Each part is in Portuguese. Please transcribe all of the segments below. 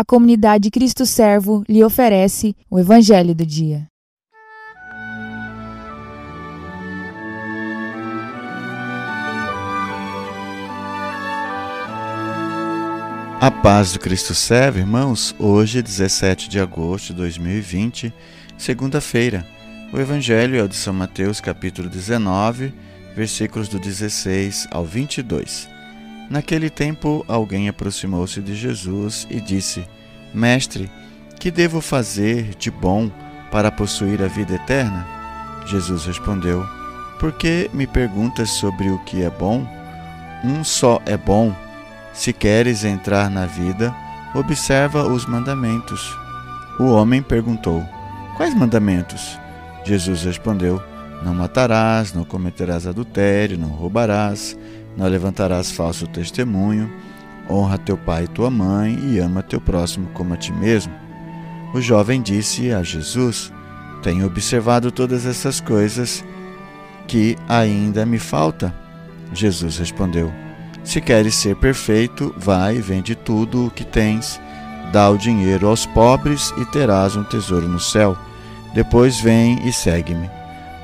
a Comunidade Cristo Servo lhe oferece o Evangelho do Dia. A paz do Cristo Servo, irmãos, hoje, 17 de agosto de 2020, segunda-feira. O Evangelho é o de São Mateus, capítulo 19, versículos do 16 ao 22. Naquele tempo, alguém aproximou-se de Jesus e disse: Mestre, que devo fazer de bom para possuir a vida eterna? Jesus respondeu: Por que me perguntas sobre o que é bom? Um só é bom. Se queres entrar na vida, observa os mandamentos. O homem perguntou: Quais mandamentos? Jesus respondeu: Não matarás, não cometerás adultério, não roubarás, não levantarás falso testemunho, honra teu pai e tua mãe e ama teu próximo como a ti mesmo. O jovem disse a Jesus: Tenho observado todas essas coisas, que ainda me falta? Jesus respondeu: Se queres ser perfeito, vai e vende tudo o que tens, dá o dinheiro aos pobres e terás um tesouro no céu. Depois vem e segue-me.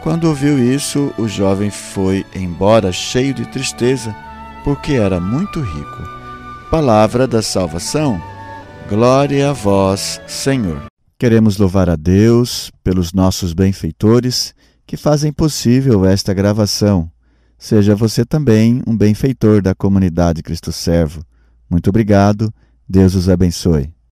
Quando ouviu isso, o jovem foi embora cheio de tristeza, porque era muito rico. Palavra da salvação. Glória a vós, Senhor. Queremos louvar a Deus pelos nossos benfeitores que fazem possível esta gravação. Seja você também um benfeitor da Comunidade Cristo Servo. Muito obrigado. Deus os abençoe.